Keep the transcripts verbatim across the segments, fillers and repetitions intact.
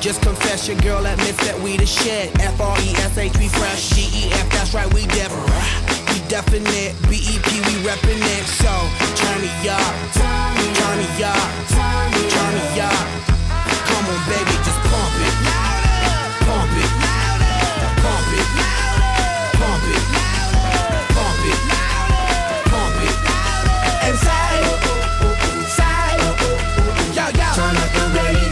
Just confess, your girl admits that we the shit. F R E S H, we fresh. G E F, that's right, we def. We definite. B E P, we reppin' it. So, turn me up, turn me up, turn me up. Come on, baby, just pump it. Pump it. Pump it. Pump it. Pump it. Pump it. And side, side, yo, yo. Turn up the radio.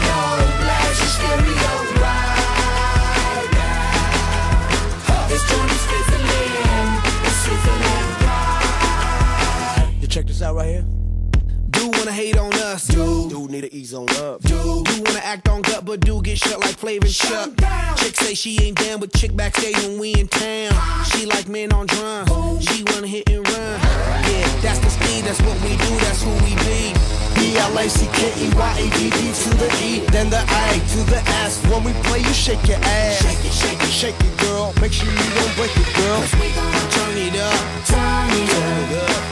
Check this out right here. Do wanna hate on us? Do do need to ease on up? Do do wanna act on gut, but do get shut like Flavor Shut. Chick say she ain't down, but chick backstage when we in town. She like men on drums. She wanna hit and run. Yeah, that's the speed. That's what we do. That's who we be. B L A C K E Y A D D to the E, then the I to the S. When we play, you shake your ass. Shake it, shake it, shake it, girl. Make sure you don't break it, girl. Cause we gon' turn it up, turn it up.